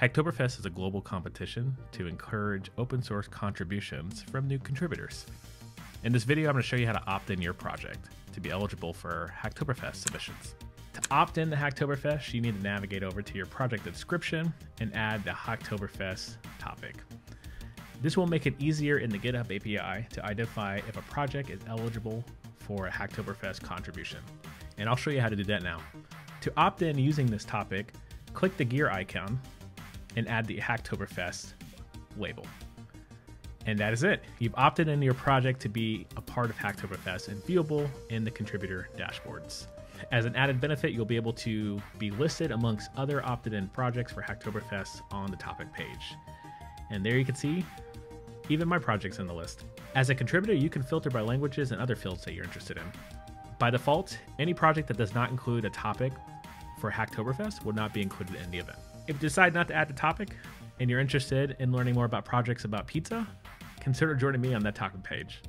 Hacktoberfest is a global competition to encourage open source contributions from new contributors. In this video, I'm going to show you how to opt in your project to be eligible for Hacktoberfest submissions. To opt in to Hacktoberfest, you need to navigate over to your project description and add the Hacktoberfest topic. This will make it easier in the GitHub API to identify if a project is eligible for a Hacktoberfest contribution. And I'll show you how to do that now. To opt in using this topic, click the gear icon and add the Hacktoberfest label. And that is it. You've opted into your project to be a part of Hacktoberfest and viewable in the contributor dashboards. As an added benefit, you'll be able to be listed amongst other opted-in projects for Hacktoberfest on the topic page. And there you can see even my project's in the list. As a contributor, you can filter by languages and other fields that you're interested in. By default, any project that does not include a topic for Hacktoberfest will not be included in the event. If you decide not to add the topic and you're interested in learning more about projects about pizza, consider joining me on that topic page.